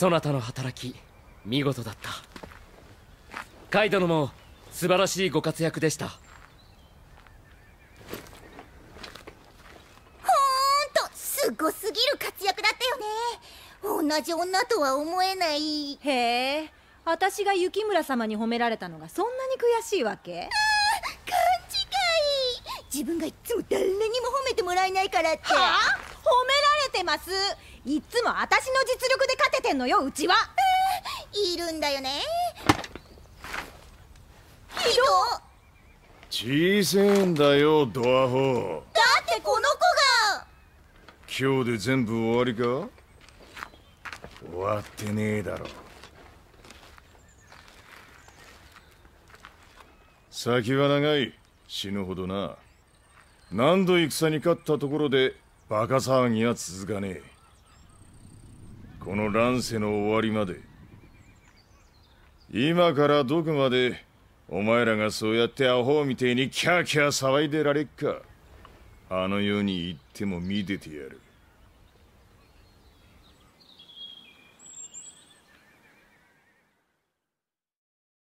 そなたの働き見事だった。カイ殿も素晴らしいご活躍でした。ほーんとすごすぎる活躍だったよね。同じ女とは思えない。へえ、私が雪村様に褒められたのがそんなに悔しいわけ？ああ、勘違い。自分がいつも誰にも褒めてもらえないからって。はあ？褒められてます。いつも私の実力で勝ててんのよ、うちは。いるんだよね、ひど。小せえんだよ、ドアホ。だってこの子が。今日で全部終わりか？終わってねえだろ。先は長い、死ぬほどな。何度戦に勝ったところでバカ騒ぎは続かねえ。この乱世の終わりまで、今からどこまでお前らがそうやってアホみてえにキャーキャー騒いでられっか。あの世に行っても見ててやる。